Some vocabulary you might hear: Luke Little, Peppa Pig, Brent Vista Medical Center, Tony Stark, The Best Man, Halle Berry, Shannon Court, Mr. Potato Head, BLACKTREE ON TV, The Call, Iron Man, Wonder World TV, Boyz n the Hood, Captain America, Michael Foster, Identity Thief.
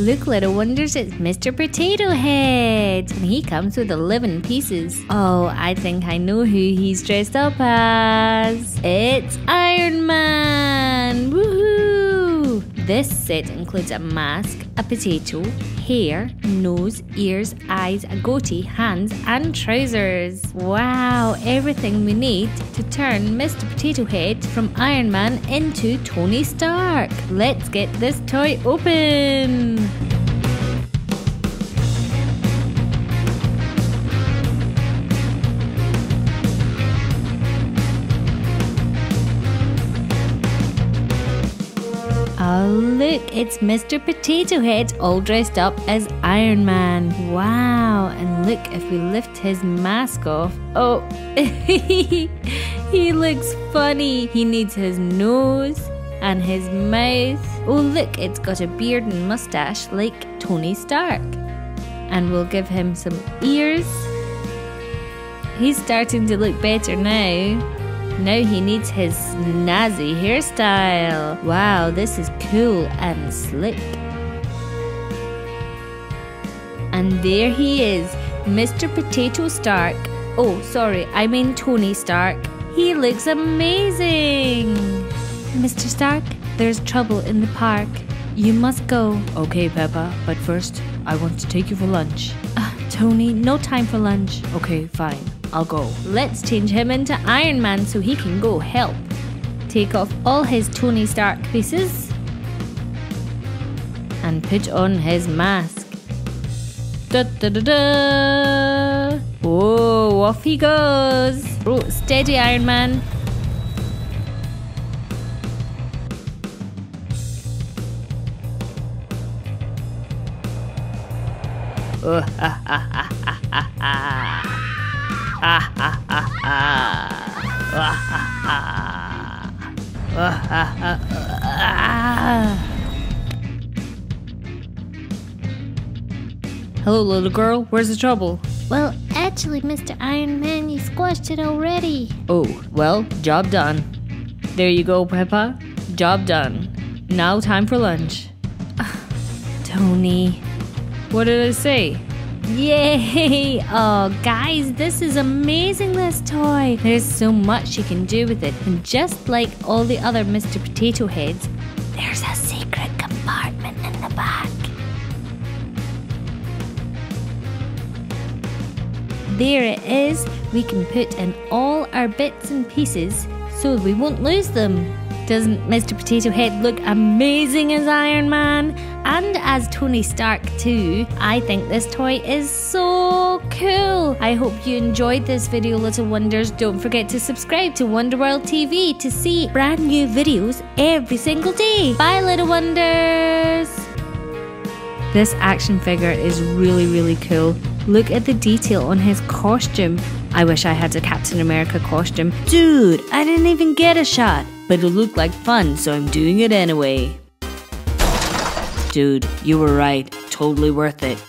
Luke Little wonders it's Mr. Potato Head, and he comes with 11 pieces. Oh, I think I know who he's dressed up as. It's Iron Man! Woohoo! This set includes a mask, a potato, hair, nose, ears, eyes, a goatee, hands and trousers. Wow, everything we need to turn Mr. Potato Head from Iron Man into Tony Stark. Let's get this toy open! Oh look, it's Mr. Potato Head all dressed up as Iron Man. Wow, and look, if we lift his mask off, oh, he looks funny. He needs his nose and his mouth. Oh look, it's got a beard and mustache like Tony Stark. And we'll give him some ears. He's starting to look better now. Now he needs his snazzy hairstyle. Wow, this is cool and slick. And there he is, Mr. Potato Stark. Oh, sorry, I mean Tony Stark. He looks amazing. Mr. Stark, there's trouble in the park. You must go. Okay, Peppa, but first, I want to take you for lunch. Tony, no time for lunch. Okay, fine. I'll go. Let's change him into Iron Man so he can go help. Take off all his Tony Stark pieces and put on his mask. Da da da da! Oh, off he goes! Oh, steady, Iron Man. Oh, ha ha ha ha ha ha! Ah, ah, ah, ah. Ah, ah, ah. Ah, ah, ah, ah. Hello, little girl. Where's the trouble? Well, actually, Mr. Iron Man, you squashed it already. Oh, well, job done. There you go, Peppa. Job done. Now time for lunch. Tony. What did I say? Yay! Oh guys, this is amazing, this toy. There's so much you can do with it. And just like all the other Mr. Potato Heads, there's a secret compartment in the back. There it is. We can put in all our bits and pieces so we won't lose them. Doesn't Mr. Potato Head look amazing as Iron Man? And as Tony Stark too. I think this toy is so cool. I hope you enjoyed this video, Little Wonders. Don't forget to subscribe to Wonder World TV to see brand new videos every single day. Bye, Little Wonders. This action figure is really cool. Look at the detail on his costume. I wish I had a Captain America costume. Dude, I didn't even get a shot. But it'll look like fun, so I'm doing it anyway. Dude, you were right. Totally worth it.